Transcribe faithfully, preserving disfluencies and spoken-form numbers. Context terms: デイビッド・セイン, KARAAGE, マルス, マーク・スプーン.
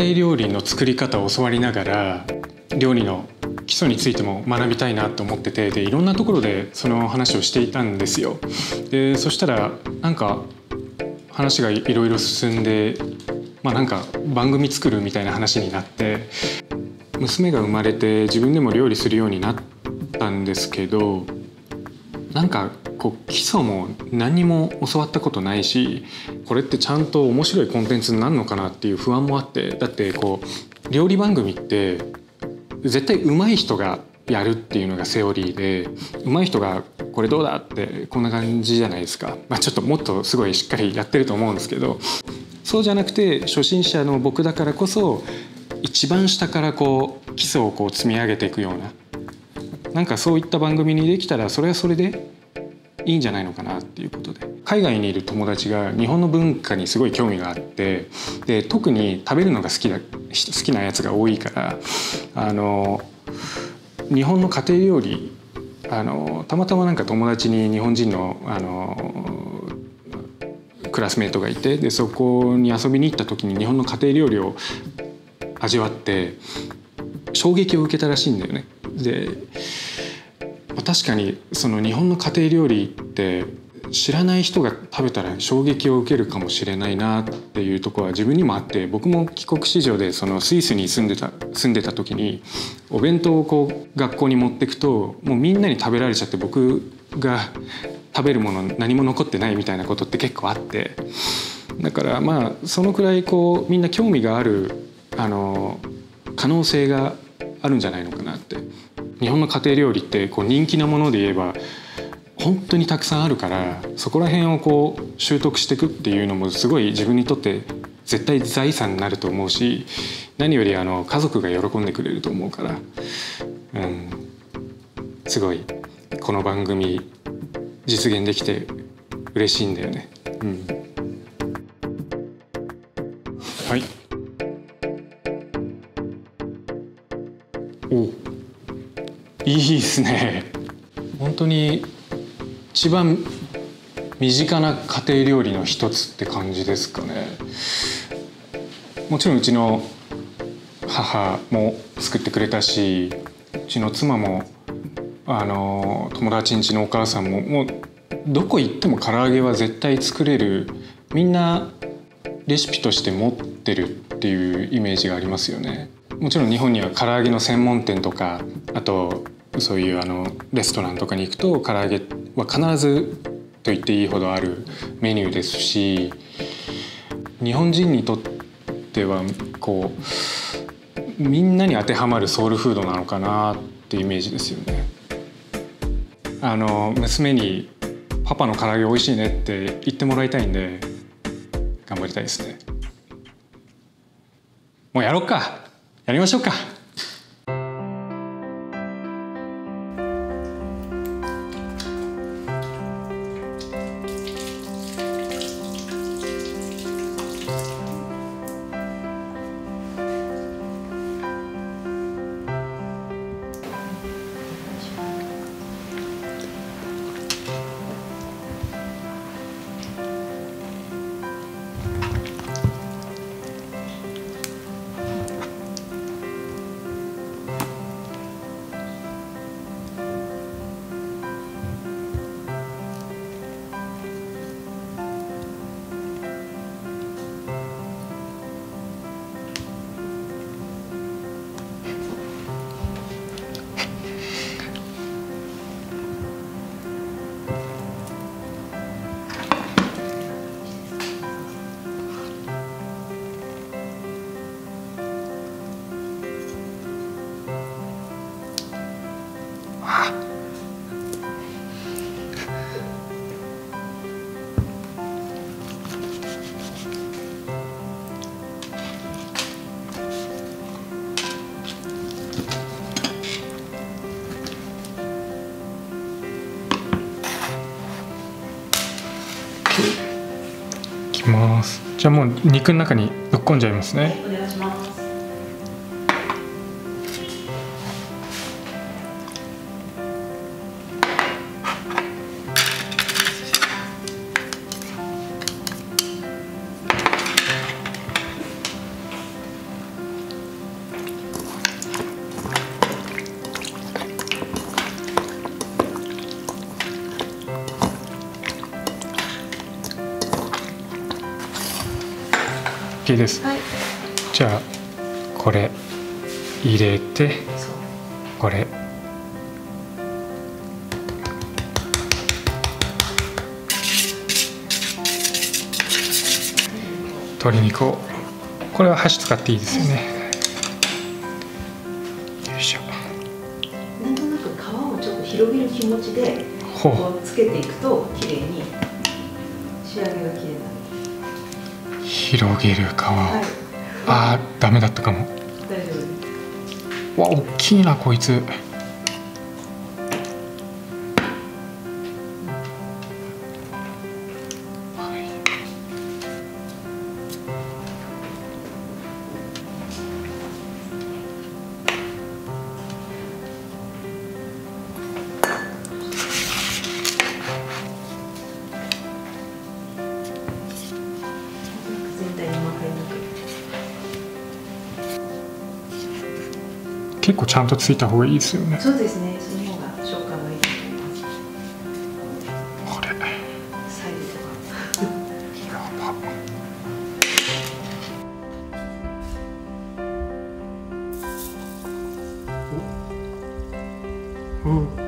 庭料理の作り方を教わりながら料理の基礎についても学びたいなと思ってて、でいろんなところでその話をしていたんですよ。でそしたらなんか話がいろいろ進んで、まあ、なんか番組作るみたいな話になって、娘が生まれて自分でも料理するようになったんですけど、なんかこう基礎も何も教わったことないし、これってちゃんと面白いコンテンツになるのかなっていう不安もあって、だってこう料理番組って絶対上手い人がやるっていうのがセオリーで、上手い人がこれどうだってこんな感じじゃないですか。まあ、ちょっともっとすごいしっかりやってると思うんですけど、そうじゃなくて初心者の僕だからこそ一番下からこう基礎をこう積み上げていくような、なんかそういった番組にできたらそれはそれでいいんじゃないのかなっていうことで、海外にいる友達が日本の文化にすごい興味があって、で特に食べるのが好きだ好きなやつが多いから、あの日本の家庭料理、あのたまたまなんか友達に日本人の、あのクラスメートがいて、でそこに遊びに行った時に日本の家庭料理を味わって衝撃を受けたらしいんだよね。で確かにその日本の家庭料理って知らない人が食べたら衝撃を受けるかもしれないなっていうところは自分にもあって、僕も帰国子女でそのスイスに住んでた住んでた時にお弁当をこう学校に持ってくともうみんなに食べられちゃって、僕が食べるもの何も残ってないみたいなことって結構あって、だからまあそのくらいこうみんな興味があるあの可能性があるんじゃないのかなって。日本の家庭料理ってこう人気なもので言えば本当にたくさんあるから、そこら辺をこう習得していくっていうのもすごい自分にとって絶対財産になると思うし、何よりあの家族が喜んでくれると思うから、うん、すごいこの番組実現できて嬉しいんだよね。うん、はい。お。いいですね。本当に一番身近な家庭料理の一つって感じですかね。もちろんうちの母も作ってくれたし、うちの妻もあの友達ん家のお母さんももうどこ行っても唐揚げは絶対作れる、みんなレシピとして持ってるっていうイメージがありますよね。もちろん日本には唐揚げの専門店とか、あとそういうあのレストランとかに行くと唐揚げは必ずと言っていいほどあるメニューですし、日本人にとってはこうみんなに当てはまるソウルフードなのかなってイメージですよね。あの娘に「パパの唐揚げおいしいね」って言ってもらいたいんで頑張りたいですね。もうやろっか、やりましょうか。じゃあもう肉の中にぶっこんじゃいますね。お願いします。OK です、はい、じゃあこれ入れてこれ鶏肉をこれは箸使っていいですよね。広げる気持ちでこうつけていくと綺麗に仕上げが綺麗になる。広げる皮を、はい、あーダメだったかも。大丈夫です。わ、大きいなこいつ。結構ちゃんとついた方がいいですよね。そうですね。その方が食感がいいと思います。これ。サイズとか。やば。お。お。